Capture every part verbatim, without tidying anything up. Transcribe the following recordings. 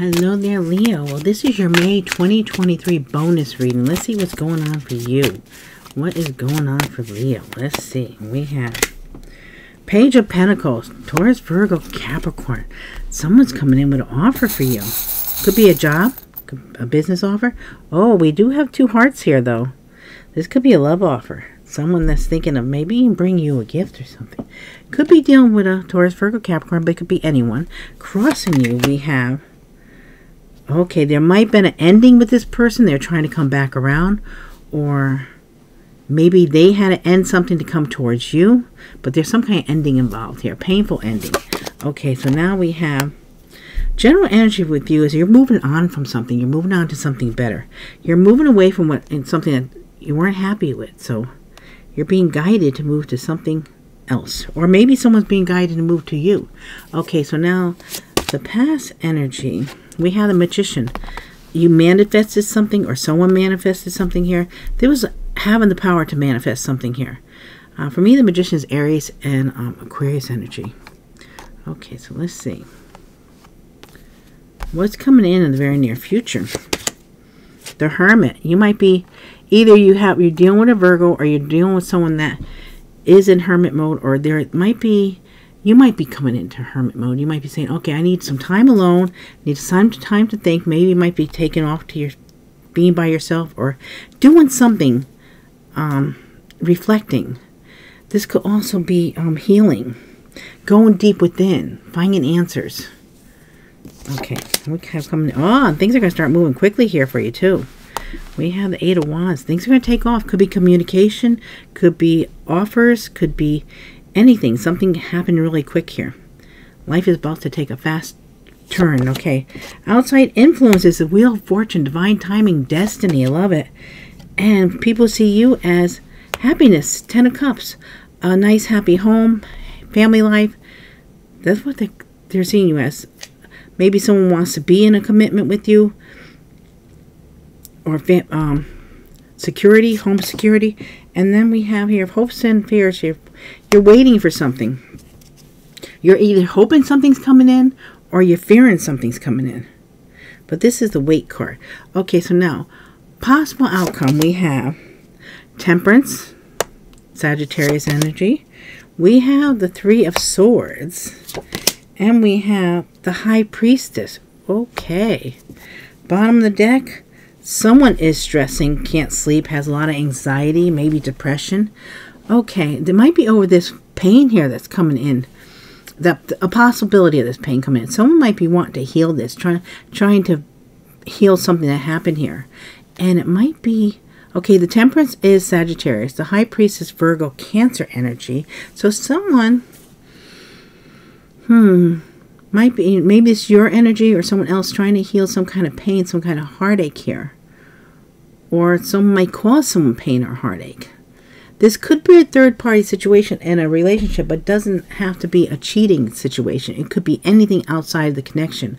Hello there, Leo. Well, this is your May twenty twenty-three bonus reading. Let's see what's going on for you. What is going on for Leo? Let's see. We have Page of Pentacles, Taurus, Virgo, Capricorn. Someone's coming in with an offer for you. Could be a job, a business offer. Oh, we do have two hearts here, though. This could be a love offer. Someone that's thinking of maybe bring you a gift or something. Could be dealing with a Taurus, Virgo, Capricorn, but it could be anyone. Crossing you, we have... Okay, there might have been an ending with this person. They're trying to come back around. Or maybe they had to end something to come towards you. But there's some kind of ending involved here. Painful ending. Okay, so now we have... General energy with you is you're moving on from something. You're moving on to something better. You're moving away from what and something that you weren't happy with. So you're being guided to move to something else. Or maybe someone's being guided to move to you. Okay, so now... The past energy, we had a magician. You manifested something or someone manifested something here. There was having the power to manifest something here. Uh, for me, the magician is Aries and um, Aquarius energy. Okay, so let's see. What's coming in in the very near future? The Hermit. You might be, either you have, you're dealing with a Virgo or you're dealing with someone that is in hermit mode, or there might be You might be coming into hermit mode. You might be saying, okay, I need some time alone. I need some time to think. Maybe you might be taking off to your being by yourself or doing something, um, reflecting. This could also be um, healing, going deep within, finding answers. Okay, we have coming. Oh, things are going to start moving quickly here for you too. We have the Eight of Wands. Things are going to take off. Could be communication, could be offers, could be anything. Something happened really quick here. Life is about to take a fast turn. Okay. Outside influences, the Wheel of Fortune, divine timing, destiny. I love it. And people see you as happiness, Ten of Cups, a nice happy home, family life. That's what they're, they're seeing you as. Maybe someone wants to be in a commitment with you, or fam um, security, home security. And then we have here hopes and fears. Here, you're waiting for something. You're either hoping something's coming in or you're fearing something's coming in. But this is the wait card. Okay, so now, possible outcome, we have Temperance, Sagittarius energy. We have the Three of Swords. And we have the High Priestess. Okay. Bottom of the deck. Someone is stressing, can't sleep, has a lot of anxiety, maybe depression. Okay, there might be over this pain here that's coming in. That a possibility of this pain coming in. Someone might be wanting to heal this, trying trying to heal something that happened here. And it might be, okay, the Temperance is Sagittarius, the High Priestess Virgo, Cancer energy. So someone, hmm... might be, maybe it's your energy or someone else trying to heal some kind of pain, some kind of heartache here. Or someone might cause someone pain or heartache. This could be a third-party situation in a relationship, but doesn't have to be a cheating situation. It could be anything outside of the connection.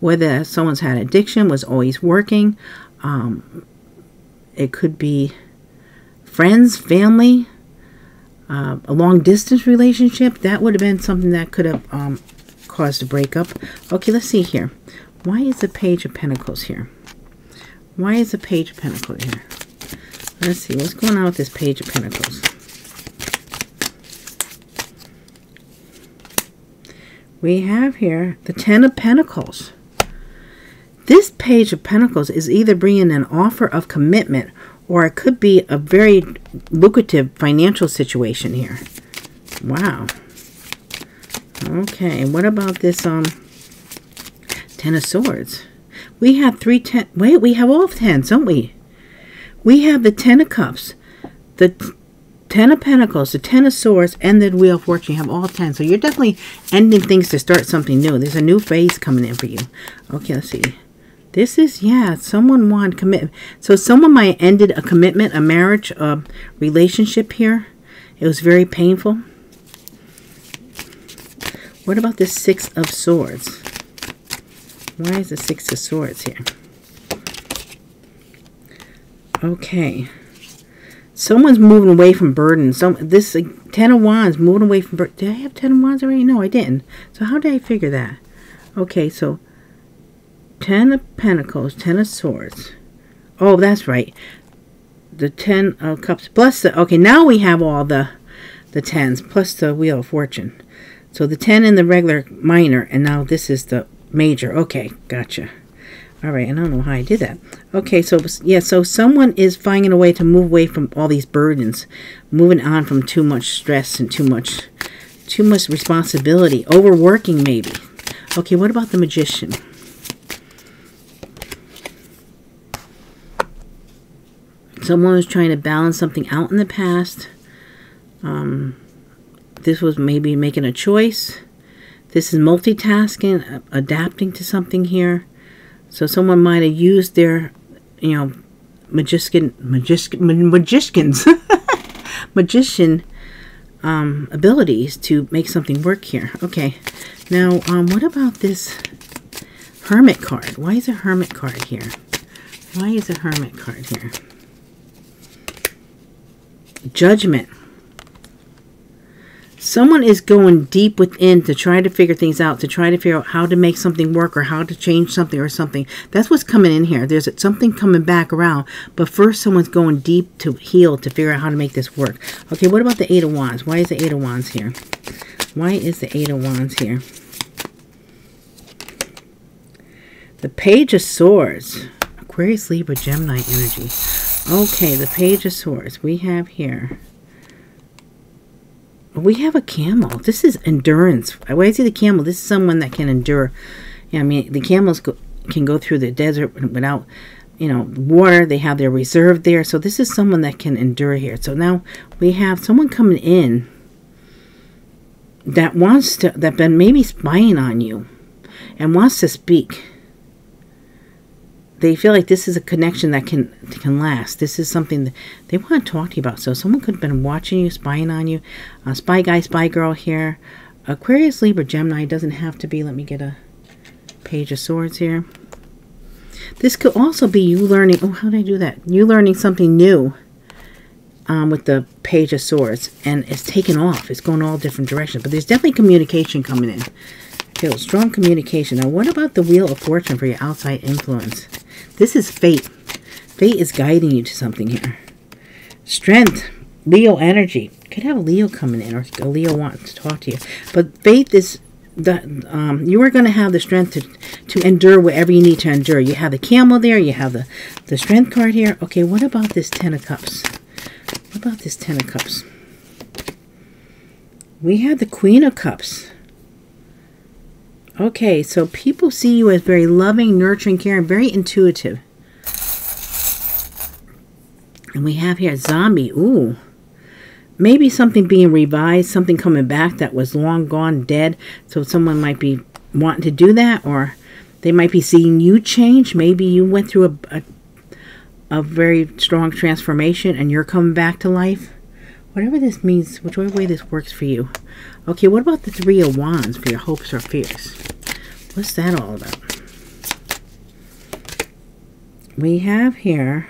Whether someone's had addiction, was always working. Um, it could be friends, family, uh, a long-distance relationship. That would have been something that could have... Um, cause to break up. Okay, let's see here. Why is the Page of Pentacles here? Why is the Page of Pentacles here? Let's see. What's going on with this Page of Pentacles? We have here the Ten of Pentacles. This Page of Pentacles is either bringing an offer of commitment, or it could be a very lucrative financial situation here. Wow. Okay, what about this um Ten of Swords? We have three ten. Wait, we have all tens, don't we? We have the Ten of Cups, the Ten of Pentacles, the Ten of Swords, and the Wheel of Fortune. You have all ten. So you're definitely ending things to start something new. There's a new phase coming in for you. Okay, let's see. This is, yeah, someone wanted commitment. So someone might have ended a commitment, a marriage, a relationship here. It was very painful. What about this Six of Swords? Why is the Six of Swords here? Okay. Someone's moving away from burden. Some, this uh, Ten of Wands moving away from burden. Did I have Ten of Wands already? No, I didn't. So how did I figure that? Okay, so Ten of Pentacles, Ten of Swords. Oh, that's right. The Ten of Cups plus the... Okay, now we have all the the tens plus the Wheel of Fortune. So the ten in the regular minor, and now this is the major. Okay, gotcha. All right, I don't know how I did that. Okay, so yeah, so someone is finding a way to move away from all these burdens, moving on from too much stress and too much, too much responsibility, overworking maybe. Okay, what about the Magician? Someone was trying to balance something out in the past. Um, this was maybe making a choice. This is multitasking, adapting to something here. So someone might have used their, you know, magician, magician, magicians, magician um, abilities to make something work here. Okay, now um, what about this Hermit card? Why is a Hermit card here? Why is a Hermit card here? Judgment. Someone is going deep within to try to figure things out, to try to figure out how to make something work or how to change something or something. That's what's coming in here. There's something coming back around, but first someone's going deep to heal to figure out how to make this work. Okay, what about the Eight of Wands? Why is the Eight of Wands here? Why is the Eight of Wands here? The Page of Swords. Aquarius, Libra, Gemini energy. Okay, the Page of Swords we have here. We have a Camel. This is endurance. When I see the Camel, this is someone that can endure. Yeah, I mean, the camels go, can go through the desert without, you know, water. They have their reserve there. So this is someone that can endure here. So now we have someone coming in that wants to, that been maybe spying on you and wants to speak. They feel like this is a connection that can can last. This is something that they want to talk to you about. So someone could have been watching you, spying on you. Uh, spy guy, spy girl here. Aquarius, Libra, Gemini doesn't have to be. Let me get a Page of Swords here. This could also be you learning. Oh, how did I do that? You learning something new um, with the Page of Swords. And it's taken off. It's going all different directions. But there's definitely communication coming in. Okay, strong communication. Now, what about the Wheel of Fortune for your outside influence? This is fate. Fate is guiding you to something here. Strength. Leo energy. Could have a Leo coming in, or a Leo wanting to talk to you. But faith is, the, um, you are going to have the strength to, to endure whatever you need to endure. You have the Camel there. You have the, the Strength card here. Okay, what about this Ten of Cups? What about this Ten of Cups? We have the Queen of Cups. Okay, so people see you as very loving, nurturing, caring, very intuitive. And we have here zombie. Ooh. Maybe something being revised, something coming back that was long gone dead. So someone might be wanting to do that, or they might be seeing you change. Maybe you went through a, a, a very strong transformation and you're coming back to life. Whatever this means, whichever way this works for you. Okay, what about the Three of Wands for your hopes or fears? What's that all about? We have here,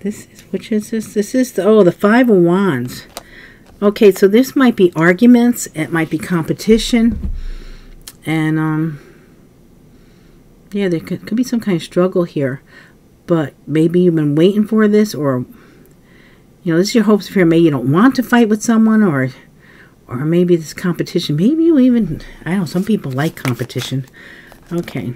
this is, which is this? This is the, oh, the Five of Wands. Okay, so this might be arguments. It might be competition. And, um, yeah, there could, could be some kind of struggle here. But maybe you've been waiting for this, or... You know, this is your hopes for. Maybe you don't want to fight with someone, or or maybe this competition. Maybe you even, I don't know, some people like competition. Okay.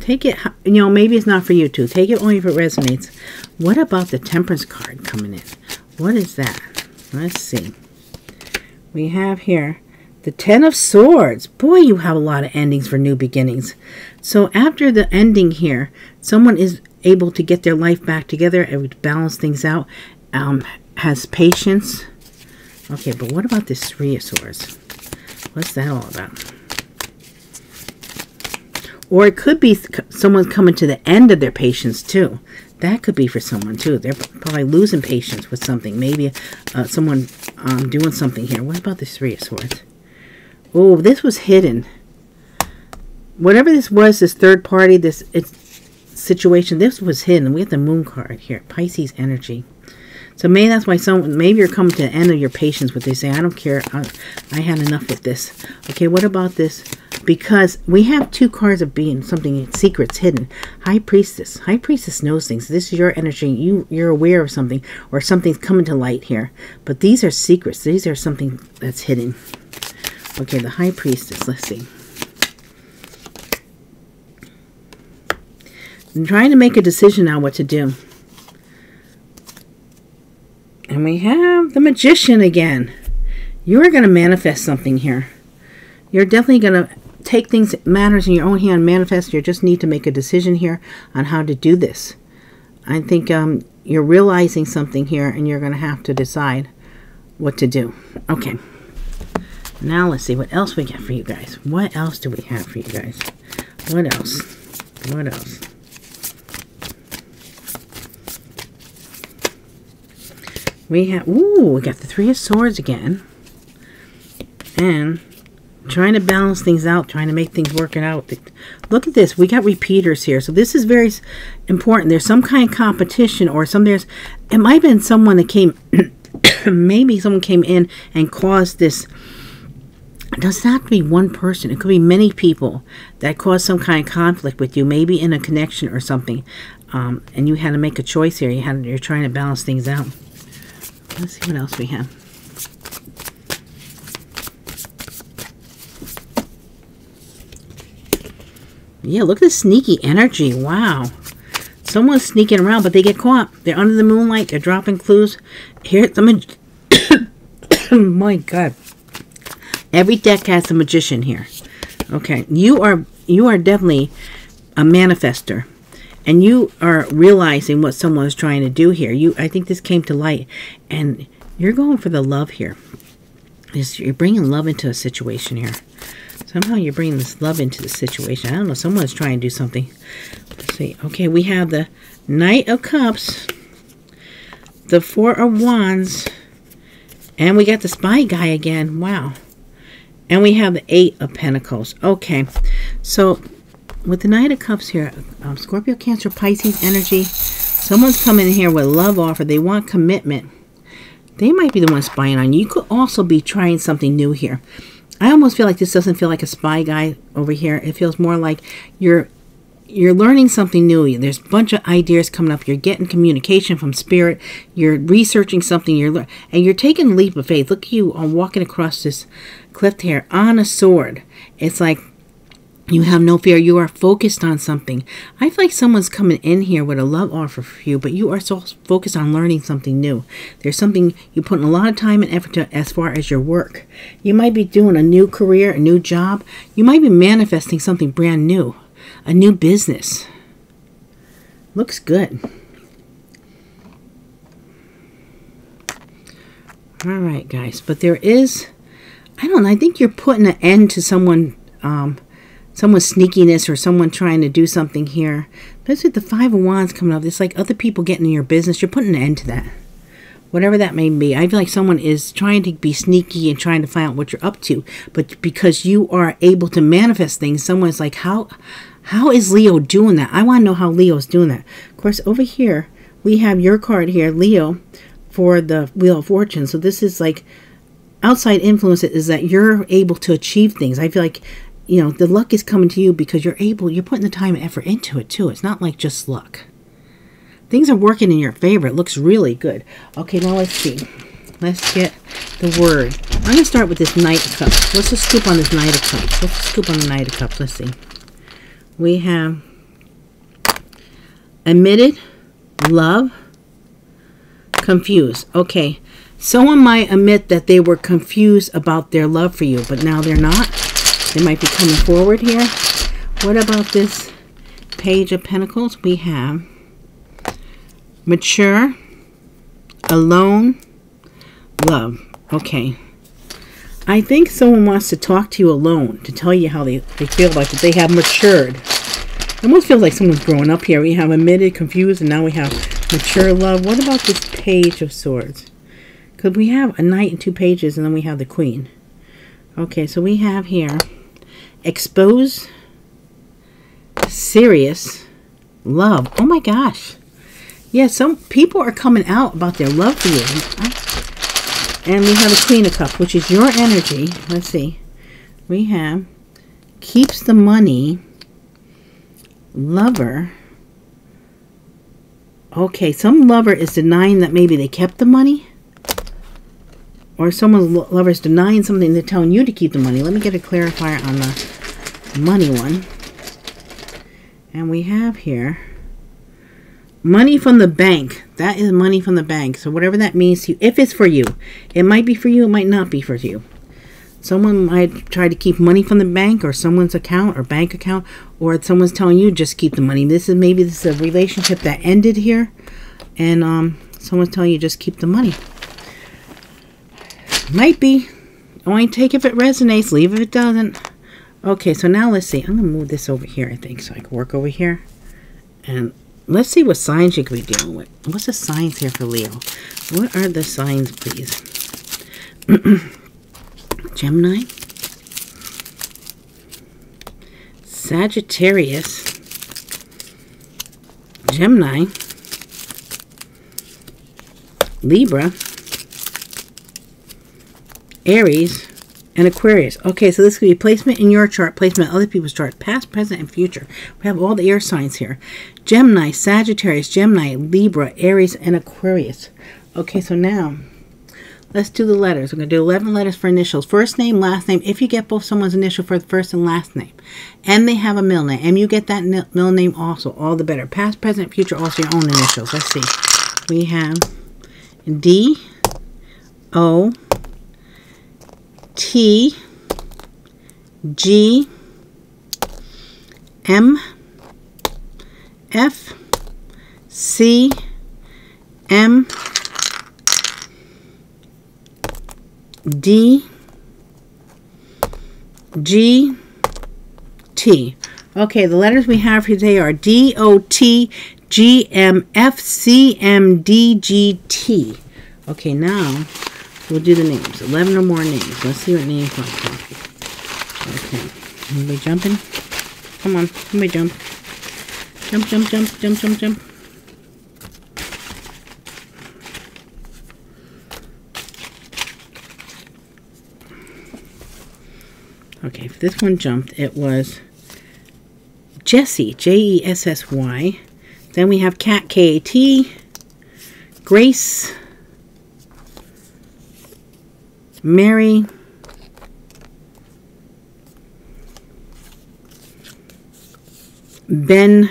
Take it, you know, maybe it's not for you too. Take it only if it resonates. What about the Temperance card coming in? What is that? Let's see. We have here the Ten of Swords. Boy, you have a lot of endings for new beginnings. So after the ending here, someone is able to get their life back together and balance things out. Um, has patience. Okay, but what about this Three of Swords? What's that all about? Or it could be someone's coming to the end of their patience too. That could be for someone too. They're probably losing patience with something. Maybe uh, someone um, doing something here. What about this Three of Swords? Oh, this was hidden. Whatever this was, this third party, this it's, situation, this was hidden. We have the Moon card here. Pisces energy. So maybe that's why some, maybe you're coming to the end of your patience with this. Say, I don't care. I, I had enough with this. Okay, what about this because we have two cards of being something secrets hidden. High Priestess. High Priestess knows things. This is your energy. You, you're aware of something, or something's coming to light here. But these are secrets. These are something that's hidden. Okay, the High Priestess. Let's see. I'm trying to make a decision now what to do. And we have the Magician again. You're going to manifest something here. You're definitely going to take things, matters in your own hand, manifest. You just need to make a decision here on how to do this. I think um, you're realizing something here, and you're going to have to decide what to do. Okay. Now let's see what else we got for you guys. What else do we have for you guys? What else? What else? We have, ooh, we got the Three of Swords again. And trying to balance things out, trying to make things work out. Look at this. We got repeaters here. So this is very important. There's some kind of competition or some there's, it might have been someone that came, maybe someone came in and caused this. It doesn't have to be one person. It could be many people that caused some kind of conflict with you, maybe in a connection or something. Um, and you had to make a choice here. You had, you're trying to balance things out. Let's see what else we have. Yeah, look at the sneaky energy. Wow. Someone's sneaking around, but they get caught. They're under the moonlight. They're dropping clues. Here, the mag- oh my God. Every deck has a magician here. Okay. You are, you are definitely a manifester. And you are realizing what someone is trying to do here. You, I think this came to light. And you're going for the love here. You're bringing love into a situation here. Somehow you're bringing this love into the situation. I don't know. Someone's trying to do something. Let's see. Okay, we have the Knight of Cups. The Four of Wands. And we got the Spy guy again. Wow. And we have the Eight of Pentacles. Okay. So with the Knight of Cups here, um, Scorpio, Cancer, Pisces energy. Someone's coming in here with love offer. They want commitment. They might be the one spying on you. You could also be trying something new here. I almost feel like this doesn't feel like a spy guy over here. It feels more like you're you're learning something new. There's a bunch of ideas coming up. You're getting communication from spirit. You're researching something. You're and you're taking a leap of faith. Look at you on walking across this cliff here on a sword. It's like, you have no fear. You are focused on something. I feel like someone's coming in here with a love offer for you, but you are so focused on learning something new. There's something you put in a lot of time and effort to, as far as your work. You might be doing a new career, a new job. You might be manifesting something brand new, a new business. Looks good. All right, guys. But there is, I don't know, I think you're putting an end to someone, um, someone's sneakiness or someone trying to do something here. That's with the Five of Wands coming up. It's like other people getting in your business. You're putting an end to that. Whatever that may be. I feel like someone is trying to be sneaky and trying to find out what you're up to. But because you are able to manifest things, someone's like, how, how is Leo doing that? I want to know how Leo's doing that. Of course, over here, we have your card here, Leo, for the Wheel of Fortune. So this is like outside influence is that you're able to achieve things. I feel like, you know, the luck is coming to you because you're able, you're putting the time and effort into it too. It's not like just luck. Things are working in your favor. It looks really good. Okay, now let's see. Let's get the word. I'm going to start with this Knight of Cups. Let's just scoop on this Knight of Cups. Let's scoop on the Knight of Cups. Let's see. We have admitted, love, confused. Okay, someone might admit that they were confused about their love for you, but now they're not. They might be coming forward here. What about this Page of Pentacles? We have mature, alone, love. Okay. I think someone wants to talk to you alone to tell you how they, they feel about it. They have matured. It almost feels like someone's growing up here. We have admitted, confused, and now we have mature love. What about this Page of Swords? Because we have a Knight and two pages, and then we have the Queen. Okay, so we have here expose, serious, love. Oh my gosh. Yeah, some people are coming out about their love for you. And we have a Queen of Cups, which is your energy. Let's see. We have keeps the money, lover. Okay, some lover is denying that maybe they kept the money. Or someone's lover is denying something, they're telling you to keep the money. Let me get a clarifier on the money one. And we have here money from the bank. That is money from the bank. So whatever that means to you, if it's for you, it might be for you, it might not be for you. Someone might try to keep money from the bank or someone's account or bank account, or someone's telling you just keep the money. This is maybe this is a relationship that ended here, and um, someone's telling you just keep the money. Might be. Only take if it resonates, leave if it doesn't. Okay, so now let's see. I'm going to move this over here, I think, so I can work over here. And let's see what signs you could be dealing with. What's the signs here for Leo? What are the signs, please? Gemini. Sagittarius. Gemini. Libra. Aries, and Aquarius. Okay, so this could be placement in your chart, placement in other people's chart, past, present, and future. We have all the air signs here. Gemini, Sagittarius, Gemini, Libra, Aries, and Aquarius. Okay, so now let's do the letters. We're going to do eleven letters for initials. First name, last name. If you get both someone's initial for the first and last name, and they have a middle name, and you get that middle name also, all the better. Past, present, future, also your own initials. Let's see. We have D, O, T, G, M, F, C, M, D, G, T. Okay, the letters we have here today are D, O, T, G, M, F, C, M, D, G, T. Okay, now we'll do the names. eleven or more names. Let's see what names want to copy. Okay. Anybody jumping? Come on. Somebody jump. Jump, jump, jump, jump, jump, jump. Okay. If this one jumped, it was Jessie. J E S S Y. Then we have Cat. K A T. Grace. Mary, Ben,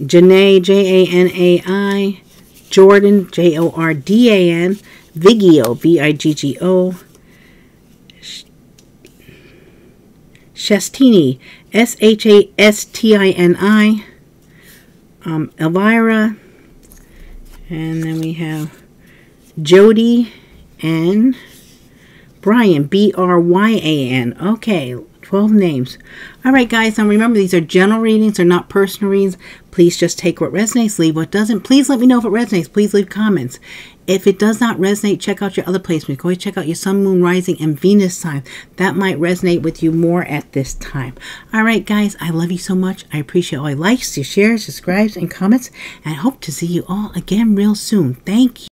Janae, J A N A I, Jordan, J O R D A N, Vigio, V I G G O, Shastini, S H A S T I N I, um, Elvira, and then we have Jody and Brian, B R Y A N. Okay, twelve names. All right, guys, now remember, these are general readings. They're not personal readings. Please just take what resonates, leave what doesn't. Please let me know if it resonates. Please leave comments. If it does not resonate, check out your other placements. Go ahead, check out your Sun, Moon, Rising, and Venus sign. That might resonate with you more at this time. All right, guys, I love you so much. I appreciate all your likes, your shares, subscribes, and comments. And I hope to see you all again real soon. Thank you.